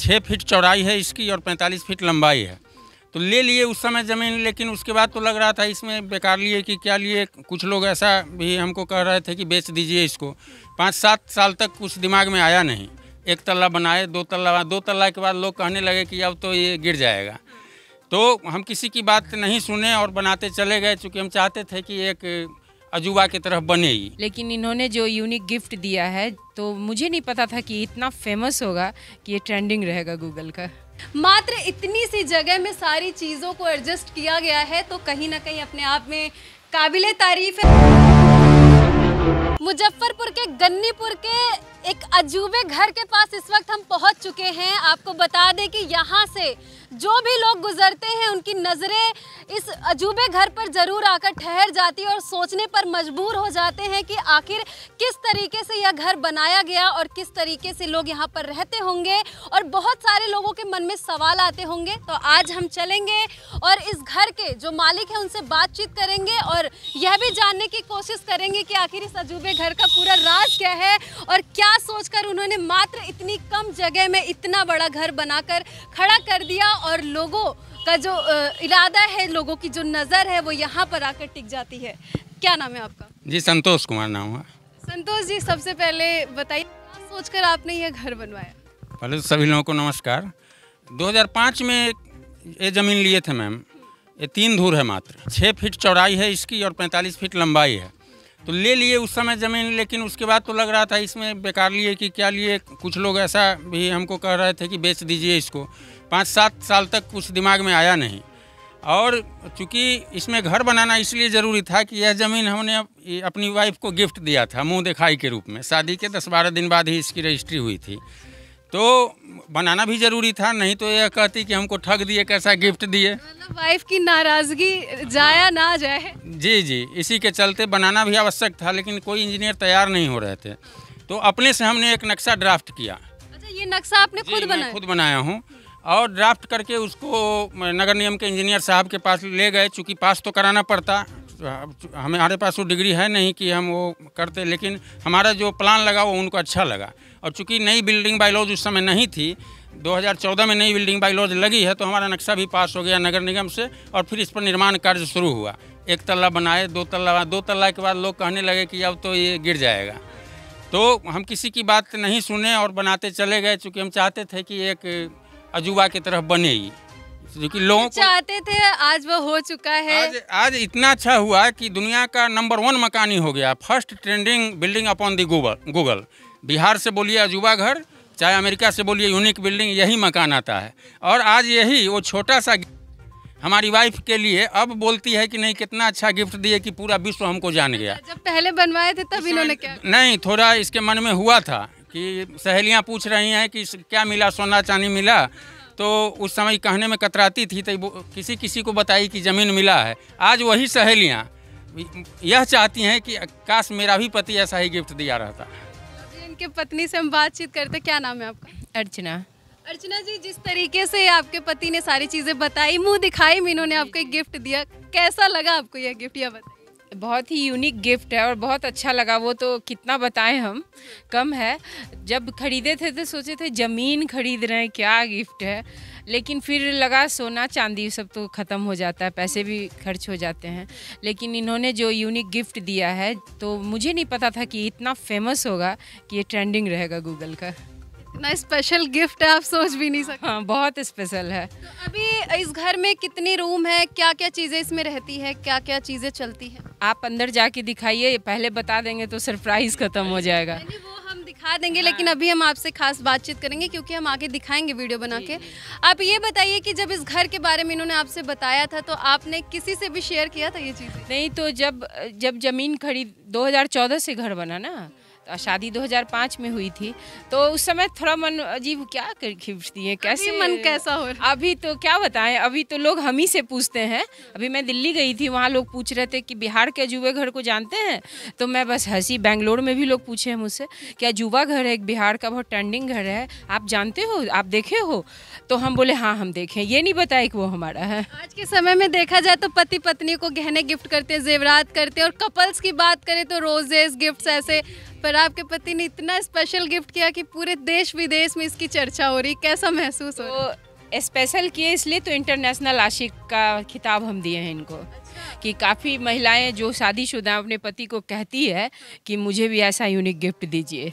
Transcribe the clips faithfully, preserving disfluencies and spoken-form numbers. छः फीट चौड़ाई है इसकी और पैंतालीस फीट लंबाई है। तो ले लिए उस समय ज़मीन, लेकिन उसके बाद तो लग रहा था इसमें बेकार लिए कि क्या लिए। कुछ लोग ऐसा भी हमको कह रहे थे कि बेच दीजिए इसको। पाँच सात साल तक कुछ दिमाग में आया नहीं। एक तल्ला बनाए, दो तल्ला दो तल्ला के बाद लोग कहने लगे कि अब तो ये गिर जाएगा। तो हम किसी की बात नहीं सुने और बनाते चले गए, चूँकि हम चाहते थे कि एक अजूबा की तरफ बनेगी। लेकिन इन्होंने जो यूनिक गिफ्ट दिया है, तो मुझे नहीं पता था कि इतना फेमस होगा कि ये ट्रेंडिंग रहेगा गूगल का। मात्र इतनी सी जगह में सारी चीज़ों को एडजस्ट किया गया है, तो कहीं ना कहीं अपने आप में काबिले तारीफ है। मुजफ्फरपुर के गन्नीपुर के एक अजूबे घर के पास इस वक्त हम पहुंच चुके हैं। आपको बता दें कि यहाँ से जो भी लोग गुजरते हैं उनकी नज़रें इस अजूबे घर पर ज़रूर आकर ठहर जाती है और सोचने पर मजबूर हो जाते हैं कि आखिर किस तरीके से यह घर बनाया गया और किस तरीके से लोग यहाँ पर रहते होंगे, और बहुत सारे लोगों के मन में सवाल आते होंगे। तो आज हम चलेंगे और इस घर के जो मालिक हैं उनसे बातचीत करेंगे और यह भी जानने की कोशिश करेंगे कि आखिर इस अजूबे घर का पूरा राज क्या है और क्या सोच कर उन्होंने मात्र इतनी कम जगह में इतना बड़ा घर बनाकर खड़ा कर दिया, और लोगों का जो इरादा है, लोगों की जो नज़र है, वो यहाँ पर आकर टिक जाती है। क्या नाम है आपका? जी, संतोष कुमार नाम है। संतोष जी, सबसे पहले बताइए क्या सोचकर आपने यह घर बनवाया? पहले सभी लोगों को नमस्कार। दो हज़ार पाँच में ये ज़मीन लिए थे मैम। ये तीन धूर है मात्र, छः फीट चौड़ाई है इसकी और पैंतालीस फीट लंबाई है। तो ले लिए उस समय ज़मीन, लेकिन उसके बाद तो लग रहा था इसमें बेकार लिए कि क्या लिए। कुछ लोग ऐसा भी हमको कह रहे थे कि बेच दीजिए इसको। पाँच सात साल तक कुछ दिमाग में आया नहीं, और चूँकि इसमें घर बनाना इसलिए ज़रूरी था कि यह ज़मीन हमने अपनी वाइफ को गिफ्ट दिया था मुँह दिखाई के रूप में। शादी के दस बारह दिन बाद ही इसकी रजिस्ट्री हुई थी, तो बनाना भी ज़रूरी था, नहीं तो यह कहती कि हमको ठग दिए, कैसा गिफ्ट दिए। मतलब वाइफ की नाराज़गी जाया ना जाए। जी जी, इसी के चलते बनाना भी आवश्यक था, लेकिन कोई इंजीनियर तैयार नहीं हो रहे थे। तो अपने से हमने एक नक्शा ड्राफ्ट किया। अच्छा, ये नक्शा आपने खुद बनाया? खुद बनाया हूँ, और ड्राफ्ट करके उसको नगर निगम के इंजीनियर साहब के पास ले गए। चूँकि पास तो कराना पड़ता, हमारे पास वो डिग्री है नहीं कि हम वो करते, लेकिन हमारा जो प्लान लगा वो उनको अच्छा लगा। और चूँकि नई बिल्डिंग बाईलॉज उस समय नहीं थी, दो हज़ार चौदह में नई बिल्डिंग बाईलॉज लगी है, तो हमारा नक्शा भी पास हो गया नगर निगम से, और फिर इस पर निर्माण कार्य शुरू हुआ। एक तल्ला बनाए, दो तल्ला दो तल्ला के बाद लोग कहने लगे कि अब तो ये गिर जाएगा। तो हम किसी की बात नहीं सुने और बनाते चले गए, चूँकि हम चाहते थे कि एक अजूबा की तरफ बनेगी, क्योंकि लोग चाहते थे। आज वो हो चुका है। आज, आज इतना अच्छा हुआ कि दुनिया का नंबर वन मकान ही हो गया। First trending building upon the Google. Google Bihar से बोलिए अजूबा घर, चाहे अमेरिका से बोलिए यूनिक बिल्डिंग, यही मकान आता है। और आज यही वो छोटा सा हमारी वाइफ के लिए अब बोलती है कि नहीं कितना अच्छा गिफ्ट दिए कि पूरा विश्व हमको जान गया। जब पहले बनवाए थे तब इन्होंने क्या नहीं, थोड़ा इसके मन में हुआ था कि सहेलियाँ पूछ रही हैं कि क्या मिला, सोना चांदी मिला, तो उस समय कहने में कतराती थी, तो किसी किसी को बताई कि ज़मीन मिला है। आज वही सहेलियाँ यह चाहती हैं कि काश मेरा भी पति ऐसा ही गिफ्ट दिया रहता। इनके पत्नी से हम बातचीत करते। क्या नाम है आपका? अर्चना। अर्चना जी, जिस तरीके से आपके पति ने सारी चीज़ें बताई, मुँह दिखाई में इन्होंने आपको एक गिफ्ट दिया, कैसा लगा आपको यह गिफ्ट, यह बताइए। बहुत ही यूनिक गिफ्ट है और बहुत अच्छा लगा। वो तो कितना बताएं हम, कम है। जब खरीदे थे तो सोचे थे ज़मीन खरीद रहे हैं, क्या गिफ्ट है, लेकिन फिर लगा सोना चांदी सब तो ख़त्म हो जाता है, पैसे भी खर्च हो जाते हैं। लेकिन इन्होंने जो यूनिक गिफ्ट दिया है, तो मुझे नहीं पता था कि इतना फेमस होगा कि ये ट्रेंडिंग रहेगा गूगल का। इतना स्पेशल गिफ्ट है, आप सोच भी नहीं सकते। हाँ, बहुत स्पेशल है। तो अभी इस घर में कितने रूम है, क्या क्या चीज़ें इसमें रहती है, क्या क्या चीज़ें चलती हैं? आप अंदर जाके दिखाइए, पहले बता देंगे तो सरप्राइज खत्म हो जाएगा। वो हम दिखा देंगे, लेकिन अभी हम आपसे खास बातचीत करेंगे क्योंकि हम आगे दिखाएंगे वीडियो बना के। आप ये बताइए कि जब इस घर के बारे में इन्होंने आपसे बताया था, तो आपने किसी से भी शेयर किया था ये चीज़ें? नहीं, तो जब जब ज़मीन खरीद दो हज़ार चौदह से घर बना ना, शादी दो हज़ार पाँच में हुई थी, तो उस समय थोड़ा मन अजीब, क्या कर गिफ्ट दिए, कैसे मन कैसा हो रहा। अभी तो क्या बताएं, अभी तो लोग हम ही से पूछते हैं। अभी मैं दिल्ली गई थी, वहाँ लोग पूछ रहे थे कि बिहार के अजूबे घर को जानते हैं, तो मैं बस हंसी। बेंगलोर में भी लोग पूछे हैं मुझसे कि अजूबा घर है एक बिहार का, बहुत ट्रेंडिंग घर है, आप जानते हो, आप देखे हो? तो हम बोले हाँ हम देखें, ये नहीं बताए कि वो हमारा है। आज के समय में देखा जाए तो पति पत्नी को गहने गिफ्ट करते हैं, जेवरात करते हैं, और कपल्स की बात करें तो रोजेज गिफ्ट ऐसे पर आपके पति ने इतना स्पेशल गिफ्ट किया कि पूरे देश विदेश में इसकी चर्चा हो रही, कैसा महसूस हो रहा है? स्पेशल किए इसलिए तो इंटरनेशनल आशिक का खिताब हम दिए हैं इनको। अच्छा। कि काफ़ी महिलाएं जो शादीशुदा अपने पति को कहती है कि मुझे भी ऐसा यूनिक गिफ्ट दीजिए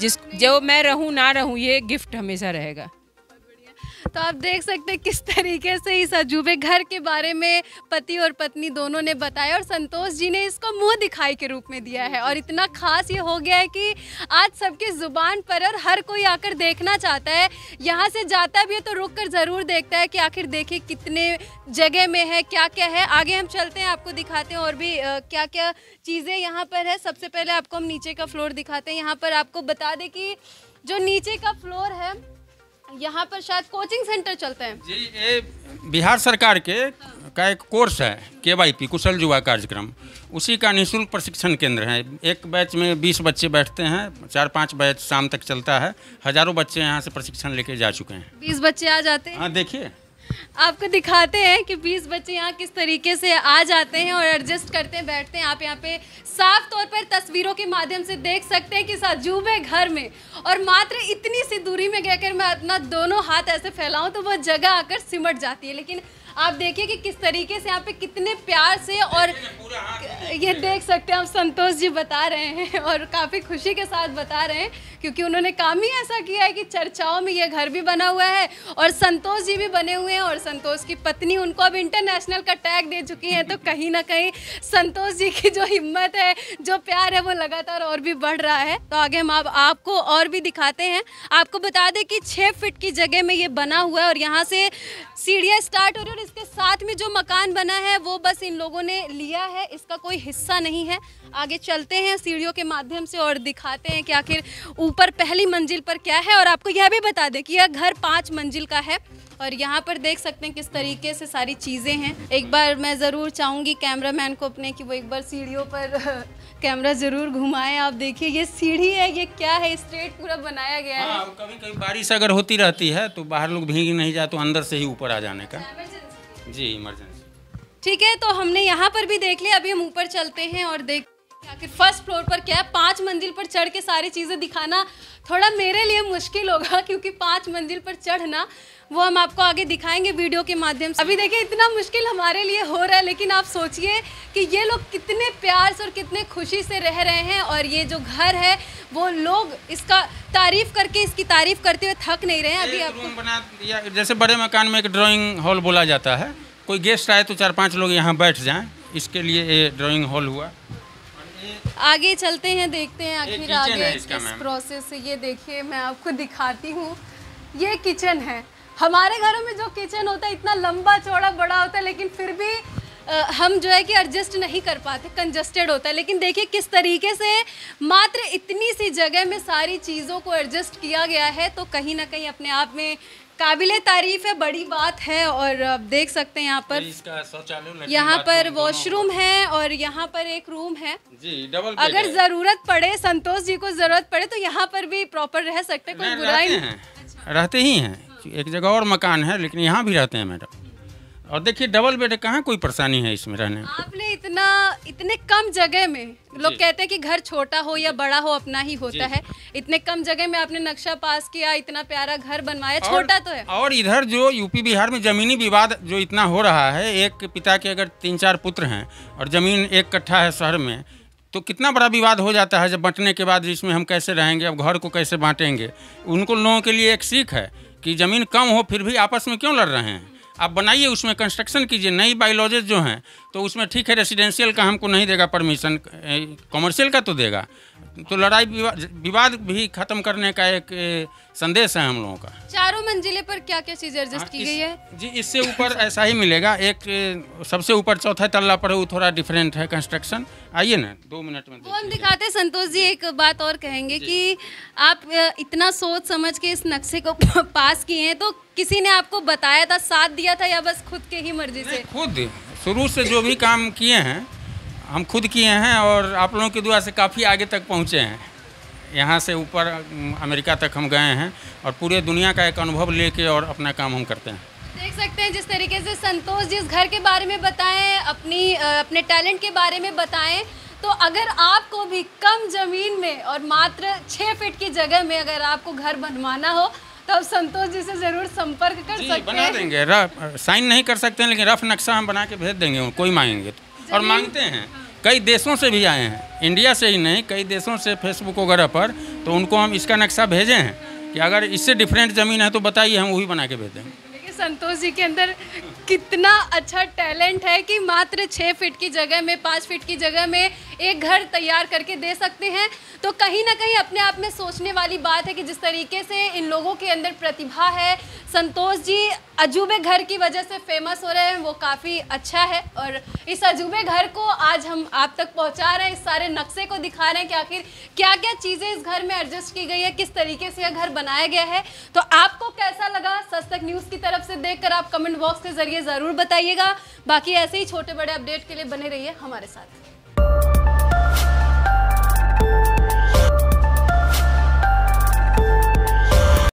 जिस जो मैं रहूं ना रहूं ये गिफ्ट हमेशा रहेगा। तो आप देख सकते हैं किस तरीके से इस अजूबे घर के बारे में पति और पत्नी दोनों ने बताया और संतोष जी ने इसको मुंह दिखाई के रूप में दिया है और इतना खास ये हो गया है कि आज सबके ज़ुबान पर और हर कोई आकर देखना चाहता है। यहाँ से जाता भी है तो रुक कर ज़रूर देखता है कि आखिर देखिए कितने जगह में है, क्या क्या है। आगे हम चलते हैं, आपको दिखाते हैं और भी क्या क्या चीज़ें यहाँ पर है। सबसे पहले आपको हम नीचे का फ्लोर दिखाते हैं। यहाँ पर आपको बता दें कि जो नीचे का फ्लोर है यहाँ पर शायद कोचिंग सेंटर चलते हैं जी। ये बिहार सरकार के का एक कोर्स है के वाई पी कुशल युवा कार्यक्रम, उसी का निःशुल्क प्रशिक्षण केंद्र है। एक बैच में बीस बच्चे बैठते हैं, चार पांच बैच शाम तक चलता है। हजारों बच्चे यहाँ से प्रशिक्षण लेके जा चुके हैं। बीस बच्चे आ जाते हैं। हाँ देखिए, आपको दिखाते हैं कि बीस बच्चे यहाँ किस तरीके से आ जाते हैं और एडजस्ट करते हैं, बैठते हैं। आप यहाँ पे साफ तौर पर तस्वीरों के माध्यम से देख सकते हैं कि इस अजूबे घर में और मात्र इतनी सी दूरी में कहकर मैं अपना दोनों हाथ ऐसे फैलाऊं तो वो जगह आकर सिमट जाती है। लेकिन आप देखिए कि किस तरीके से यहाँ पे कितने प्यार से और ये देख सकते हैं आप, संतोष जी बता रहे हैं और काफ़ी खुशी के साथ बता रहे हैं क्योंकि उन्होंने काम ही ऐसा किया है कि चर्चाओं में ये घर भी बना हुआ है और संतोष जी भी बने हुए हैं और संतोष की पत्नी उनको अब इंटरनेशनल का टैग दे चुकी हैं। तो कहीं ना कहीं संतोष जी की जो हिम्मत है, जो प्यार है, वो लगातार और भी बढ़ रहा है। तो आगे हम आप, आपको और भी दिखाते हैं। आपको बता दें कि छः फिट की जगह में ये बना हुआ है और यहाँ से सीढ़ियाँ स्टार्ट हो रही है। इसके साथ में जो मकान बना है वो बस इन लोगों ने लिया है, इसका कोई हिस्सा नहीं है। आगे चलते हैं सीढ़ियों के माध्यम से और दिखाते हैं कि आखिर ऊपर पहली मंजिल पर क्या है। और आपको यह भी बता दें कि यह घर पाँच मंजिल का है और यहाँ पर देख सकते हैं किस तरीके से सारी चीज़ें हैं। एक बार मैं ज़रूर चाहूँगी कैमरामैन को अपने कि वो एक बार सीढ़ियों पर कैमरा ज़रूर घुमाएं। आप देखिए ये सीढ़ी है, ये क्या है, स्ट्रेट पूरा बनाया गया है। हाँ, कभी कभी बारिश अगर होती रहती है तो बाहर लोग भीग नहीं जाते, अंदर से ही ऊपर आ जाने का जी इमरजेंसी। ठीक है, तो हमने यहाँ पर भी देख लिया। अभी हम ऊपर चलते हैं और देख आखिर फर्स्ट फ्लोर पर क्या है। पाँच मंजिल पर चढ़ के सारी चीज़ें दिखाना थोड़ा मेरे लिए मुश्किल होगा क्योंकि पाँच मंजिल पर चढ़ना वो हम आपको आगे दिखाएंगे वीडियो के माध्यम से। अभी देखिए इतना मुश्किल हमारे लिए हो रहा है लेकिन आप सोचिए कि ये लोग कितने प्यार से और कितने खुशी से रह रहे हैं और ये जो घर है वो लोग इसका तारीफ करके इसकी तारीफ करते हुए थक नहीं रहे हैं। अभी आप रूम बना दिया, जैसे बड़े मकान में एक ड्राइंग हॉल बोला जाता है, कोई गेस्ट आए तो चार पाँच लोग यहाँ बैठ जाएँ, इसके लिए ये ड्राइंग हॉल हुआ। आगे चलते हैं, देखते हैं आखिर आगे किस प्रोसेस से। ये देखिए मैं आपको दिखाती हूँ, ये किचन है। हमारे घरों में जो किचन होता है इतना लंबा चौड़ा बड़ा होता है लेकिन फिर भी आ, हम जो है कि एडजस्ट नहीं कर पाते, कंजस्टेड होता है। लेकिन देखिए किस तरीके से मात्र इतनी सी जगह में सारी चीज़ों को एडजस्ट किया गया है। तो कहीं ना कहीं अपने आप में काबिले तारीफ है, बड़ी बात है। और आप देख सकते हैं यहाँ पर यहाँ पर वॉशरूम है और यहाँ पर एक रूम है जी, डबल अगर ज़रूरत पड़े, संतोष जी को ज़रूरत पड़े तो यहाँ पर भी प्रॉपर रह सकते, कोई बुराई नहीं, रहते ही हैं। एक जगह और मकान है लेकिन यहाँ भी रहते हैं मैडम। और देखिए डबल बेड, कहाँ कोई परेशानी है इसमें रहने में। आपने इतना इतने कम जगह में, लोग कहते हैं कि घर छोटा हो या बड़ा हो अपना ही होता है, इतने कम जगह में आपने नक्शा पास किया, इतना प्यारा घर बनवाया। छोटा तो है। और इधर जो यूपी बिहार में जमीनी विवाद जो इतना हो रहा है, एक पिता के अगर तीन चार पुत्र हैं और जमीन एक कट्ठा है शहर में, तो कितना बड़ा विवाद हो जाता है। जब बांटने के बाद इसमें हम कैसे रहेंगे, अब घर को कैसे बांटेंगे। उनको लोगों के लिए एक सीख है कि ज़मीन कम हो फिर भी आपस में क्यों लड़ रहे हैं, आप बनाइए, उसमें कंस्ट्रक्शन कीजिए। नई बायोलॉजेज जो हैं तो उसमें ठीक है, रेसिडेंशियल का हमको नहीं देगा परमिशन, कॉमर्शियल का तो देगा। तो लड़ाई विवाद भी खत्म करने का एक संदेश है हम लोगों का। चारों मंजिले पर क्या क्या चीज़ एडजस्ट की गई है जी? इससे ऊपर ऐसा ही मिलेगा, एक सबसे ऊपर चौथा तल्ला पर वो थोड़ा डिफरेंट है कंस्ट्रक्शन। आइए ना, दो मिनट में वो हम दिखाते हैं। संतोष जी एक बात और कहेंगे कि आप इतना सोच समझ के इस नक्शे को पास किए हैं, तो किसी ने आपको बताया था, साथ दिया था, या बस खुद के ही मर्जी से? खुद शुरू से जो भी काम किए हैं हम खुद किए हैं और आप लोगों की दुआ से काफ़ी आगे तक पहुँचे हैं। यहाँ से ऊपर अमेरिका तक हम गए हैं और पूरे दुनिया का एक अनुभव लेके और अपना काम हम करते हैं। देख सकते हैं जिस तरीके से संतोष जी इस घर के बारे में बताएं, अपनी अपने टैलेंट के बारे में बताएं, तो अगर आपको भी कम ज़मीन में और मात्र छः फीट की जगह में अगर आपको घर बनवाना हो तो आप संतोष जी से ज़रूर संपर्क कर सकते हैं। बना देंगे, रफ साइन नहीं कर सकते हैं लेकिन रफ नक्शा हम बना के भेज देंगे, कोई मांगेंगे तो। और मांगते हैं, कई देशों से भी आए हैं, इंडिया से ही नहीं कई देशों से, फेसबुक वगैरह पर, तो उनको हम इसका नक्शा भेजे हैं कि अगर इससे डिफरेंट ज़मीन है तो बताइए, हम वही बना के भेज देंगे। संतोष जी के अंदर कितना अच्छा टैलेंट है कि मात्र छः फीट की जगह में, पाँच फीट की जगह में एक घर तैयार करके दे सकते हैं। तो कहीं ना कहीं अपने आप में सोचने वाली बात है कि जिस तरीके से इन लोगों के अंदर प्रतिभा है, संतोष जी अजूबे घर की वजह से फेमस हो रहे हैं, वो काफ़ी अच्छा है। और इस अजूबे घर को आज हम आप तक पहुँचा रहे हैं, इस सारे नक्शे को दिखा रहे हैं कि आखिर क्या क्या चीज़ें इस घर में एडजस्ट की गई है, किस तरीके से यह घर बनाया गया है। तो आपको कैसा लगा, सच तक न्यूज़ की तरफ से देखकर आप कमेंट बॉक्स के जरिए ज़रूर बताइएगा। बाकी ऐसे ही छोटे बड़े अपडेट के लिए बने रहिए हमारे साथ।